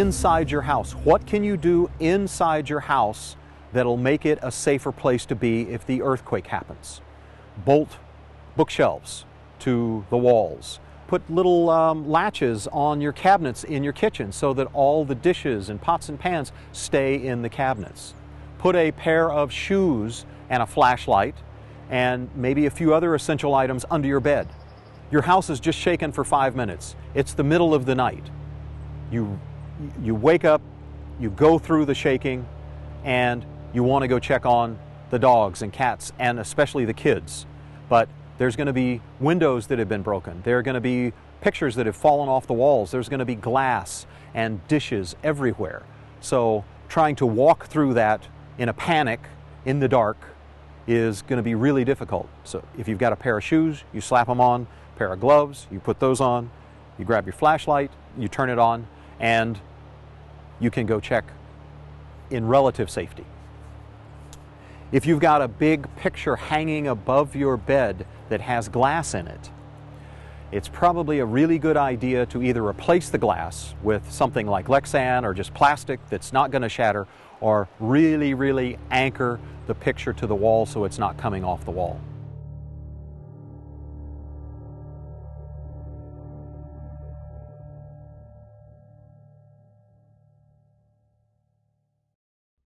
inside your house. What can you do inside your house that'll make it a safer place to be if the earthquake happens? Bolt bookshelves to the walls. Put little latches on your cabinets in your kitchen so that all the dishes and pots and pans stay in the cabinets. Put a pair of shoes and a flashlight and maybe a few other essential items under your bed. Your house is just shaken for 5 minutes. It's the middle of the night. You wake up, you go through the shaking, and you want to go check on the dogs and cats and especially the kids. But there's going to be windows that have been broken. There are going to be pictures that have fallen off the walls. There's going to be glass and dishes everywhere. So trying to walk through that in a panic in the dark is going to be really difficult. So if you've got a pair of shoes, you slap them on, a pair of gloves, you put those on, you grab your flashlight, you turn it on, and you can go check in relative safety. If you've got a big picture hanging above your bed that has glass in it, it's probably a really good idea to either replace the glass with something like Lexan or just plastic that's not going to shatter, or really, really anchor the picture to the wall so it's not coming off the wall.